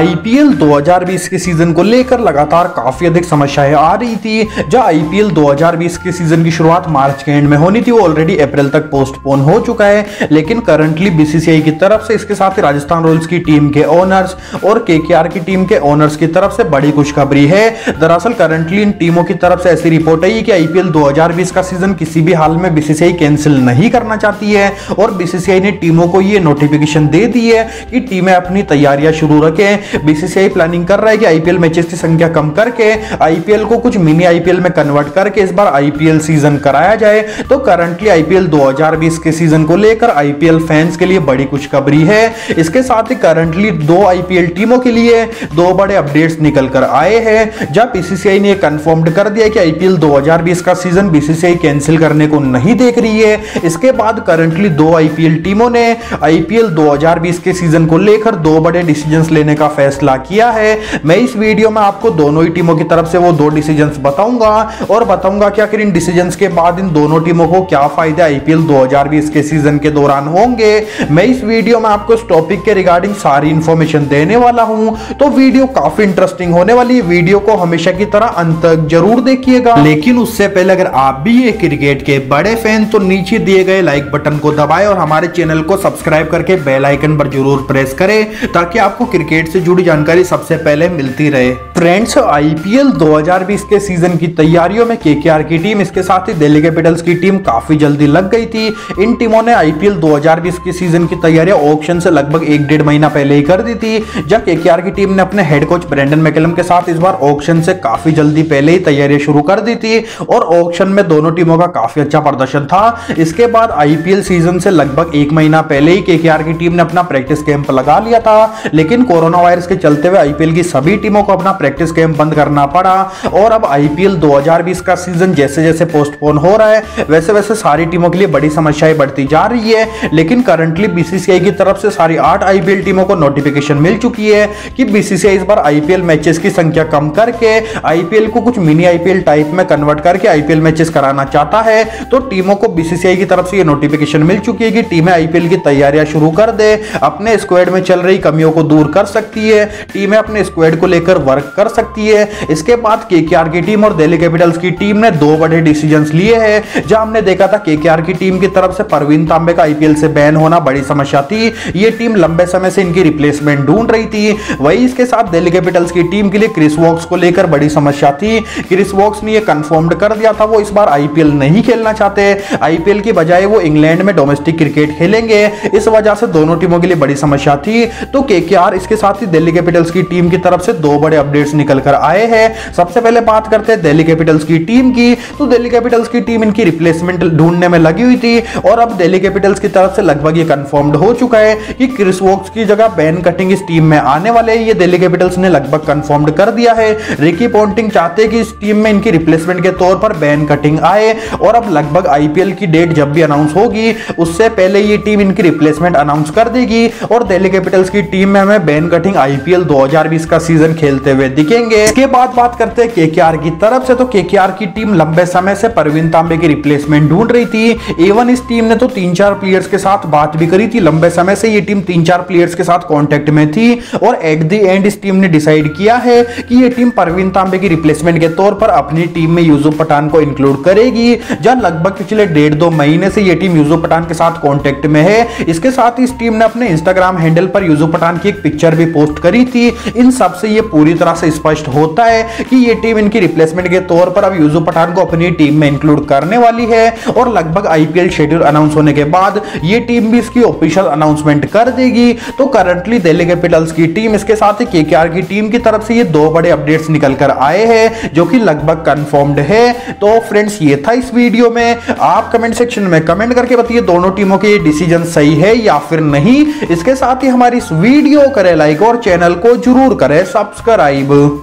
IPL 2020 के season को लेकर लगातार काफी अधिक समस्याएं आ रही थी। जहां IPL 2020 के सीजन की शुरुआत मार्च के एंड में होनी थी, वो ऑलरेडी अप्रैल तक पोस्टपोन हो चुका है। लेकिन करंटली BCCI की तरफ से, इसके साथ ही राजस्थान रॉयल्स की टीम के ओनर्स और KKR की टीम के ओनर्स की तरफ से बड़ी खुशखबरी है। दरअसल करंटली इन टीमों की तरफ से ऐसी रिपोर्ट आई कि IPL 2020 का सीजन किसी भी हाल में BCCI कैंसिल नहीं करना चाहती है और BCCI ने टीमों को ये नोटिफिकेशन दे दी है कि टीमें अपनी तैयारियां शुरू रखें। BCCI प्लानिंग कर रहा है कि IPL मैचेस की संख्या कम करके IPL को कुछ मिनी IPL में कन्वर्ट करके इस बार IPL सीजन कराया जाए। तो करंटली IPL 2020 के सीजन को लेकर IPL फैंस के लिए बड़ी खुशखबरी है। इसके साथ ही करंटली दो IPL टीमों के लिए दो बड़े अपडेट्स निकल कर आए हैं। जब BCCI ने कंफर्म कर दिया कि IPL 2020 का सीजन BCCI कैंसिल करने को नहीं देख रही है। इसके बाद करंटली दो IPL टीमों ने IPL 2020 के सीजन को लेकर दो बड़े डिसीजंस लेने का फैसला किया है। मैं इस वीडियो में आपको दोनों ही टीमों की तरफ से वो दो डिसीजंस बताऊंगा और बताऊंगा कि आखिर इन डिसीजंस के बाद इन दोनों टीमों को क्या फायदे IPL 2020 के सीजन के दौरान होंगे। मैं इस वीडियो में आपको इस टॉपिक के रिगार्डिंग सारी इंफॉर्मेशन देने वाला हूं, तो वीडियो काफी इंटरेस्टिंग होने वाली है। वीडियो को हमेशा की तरह अंत तक जरूर देखिएगा। लेकिन उससे पहले अगर आप भी ये क्रिकेट के बड़े फैन तो नीचे दिए गए लाइक बटन को दबाएं और हमारे चैनल को सब्सक्राइब करके बेल आइकन पर जरूर प्रेस करें ताकि आपको क्रिकेट से जुड़ी जानकारी सबसे पहले मिलती रहे। फ्रेंड्स, IPL 2020 के सीजन की तैयारियों में KKR की टीम, इसके साथ ही दिल्ली कैपिटल्स की टीम काफी जल्दी लग गई थी। इन टीमों ने IPL 2020 के सीजन की तैयारियां ऑक्शन से लगभग एक डेढ़ महीना पहले ही कर दी थी। जब KKR की टीम ने अपने हेड कोच ब्रेंडन मैकलम के साथ इस बार ऑक्शन से काफी जल्दी पहले ही तैयारियां शुरू कर दी थी और ऑक्शन में दोनों टीमों का काफी अच्छा प्रदर्शन था। इसके बाद IPL सीजन से लगभग एक महीना पहले ही KKR की टीम ने अपना प्रैक्टिस कैंप लगा लिया था। लेकिन कोरोना वायरस के चलते हुए IPL की सभी टीमों को अपना प्रैक्टिस कैंप बंद करना पड़ा और अब IPL 2020 का सीजन जैसे-जैसे पोस्टपोन हो रहा है, वैसे-वैसे सारी टीमों के लिए बड़ी समस्याएं बढ़ती जा रही है। लेकिन करंटली BCCI की तरफ से सारी 8 IPL टीमों को नोटिफिकेशन मिल चुकी है कि BCCI इस बार IPL मैचेस की संख्या कम करके IPL को कुछ मिनी IPL टाइप में कन्वर्ट करके IPL मैचेस कराना चाहता है। तो टीमों को BCCI की तरफ से ये नोटिफिकेशन मिल चुकी है कि टीमें IPL की तैयारियां शुरू कर दे, अपने स्क्वाड में चल रही कमियों को दूर कर सकती है, टीमें अपने स्क्वाड को लेकर वर्क कर सकती है। इसके बाद KKR की टीम और दिल्ली कैपिटल्स की टीम ने दो बड़े डिसीजंस लिए हैं। जहां हमने देखा था KKR की टीम की तरफ से परवीन तांबे का IPL से बैन होना बड़ी समस्या थी। ये टीम लंबे समय से इनकी रिप्लेसमेंट ढूंढ रही थी। वही इसके साथ दिल्ली कैपिटल्स की टीम के लिए क्रिस वॉक्स को लेकर बड़ी समस्या थी। क्रिस वॉक्स ने यह कंफर्म कर दिया था वो इस बार IPL नहीं खेलना चाहते। IPL की बजाय वो इंग्लैंड में डोमेस्टिक क्रिकेट खेलेंगे। इस वजह से दोनों टीमों के लिए बड़ी समस्या थी। तो KKR, इसके साथ ही दिल्ली कैपिटल्स की टीम की तरफ से दो बड़े अपडेट्स निकल कर आए हैं। सबसे पहले बात करते हैं दिल्ली कैपिटल्स की टीम की। तो दिल्ली कैपिटल्स की टीम इनकी रिप्लेसमेंट ढूंढने में लगी हुई थी और अब दिल्ली कैपिटल्स की तरफ से लगभग ये कंफर्म्ड हो चुका है कि क्रिस वॉक्स की जगह बेन कटिंग इस टीम में आने वाले हैं। ये दिल्ली कैपिटल्स ने लगभग कंफर्म्ड कर दिया है। रिकी पोंटिंग चाहते हैं कि इस टीम में इनकी रिप्लेसमेंट के तौर पर बेन कटिंग आए और अब लगभग IPL की डेट जब भी अनाउंस होगी उससे पहले ये टीम इनकी रिप्लेसमेंट अनाउंस कर देगी और दिल्ली कैपिटल्स की टीम में हमें बेन कटिंग IPL 2020 का सीजन खेलते हुए दिखेंगे। इसके बाद बात करते हैं KKR की तरफ से। तो KKR की टीम लंबे समय से परवीन तांबे की रिप्लेसमेंट ढूंढ रही थी। इवन इस टीम ने तो 3-4 प्लेयर्स के साथ बात भी करी थी। लंबे समय से ये टीम 3-4 प्लेयर्स के साथ कांटेक्ट में थी और एट द एंड इस टीम ने डिसाइड किया है कि ये टीम परवीन तांबे की रिप्लेसमेंट के तौर पर अपनी टीम में यूसुफ पठान को इंक्लूड करेगी। जहां लगभग पिछले 1.5-2 महीने से ये टीम यूसुफ पठान के साथ कांटेक्ट में है। इसके साथ इस टीम ने अपने इंस्टाग्राम हैंडल पर यूसुफ पठान की एक पिक्चर भी पोस्ट करी थी। इन सब से ये पूरी तरह से स्पष्ट होता है कि ये टीम इनकी रिप्लेसमेंट के तौर पर अब यूसुफ पठान को अपनी टीम में इंक्लूड करने वाली है और लगभग IPL शेड्यूल अनाउंस होने के बाद ये टीम भी इसकी ऑफिशियल अनाउंसमेंट कर देगी। तो करंटली दिल्ली कैपिटल्स की टीम, इसके साथ ही KKR की टीम की तरफ से ये दो बड़े अपडेट्स निकल कर आए हैं जो कि लगभग कंफर्म्ड है। तो फ्रेंड्स, ये था इस वीडियो में। आप कमेंट सेक्शन में कमेंट करके बताइए दोनों टीमों के ये डिसीजन सही है या फिर नहीं। इसके साथ ही हमारी इस वीडियो करें लाइक और चैनल को जरूर करें सब्सक्राइब।